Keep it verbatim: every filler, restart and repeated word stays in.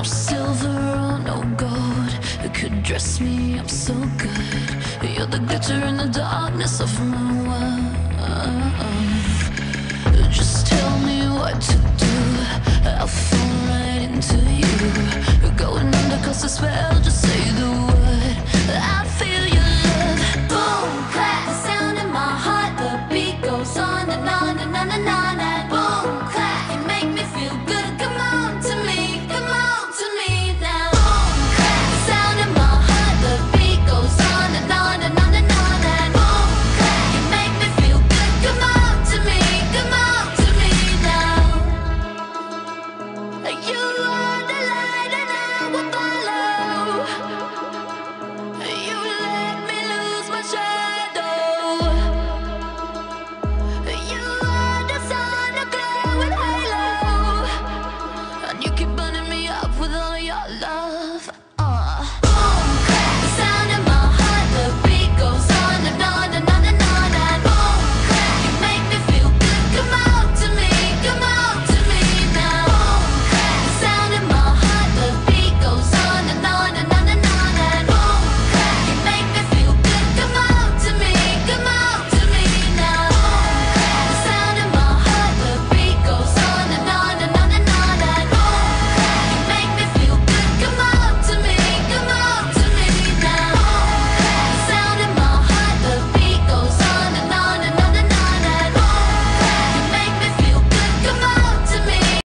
no silver or no gold could dress me up so good. You're the glitter in the darkness of my world.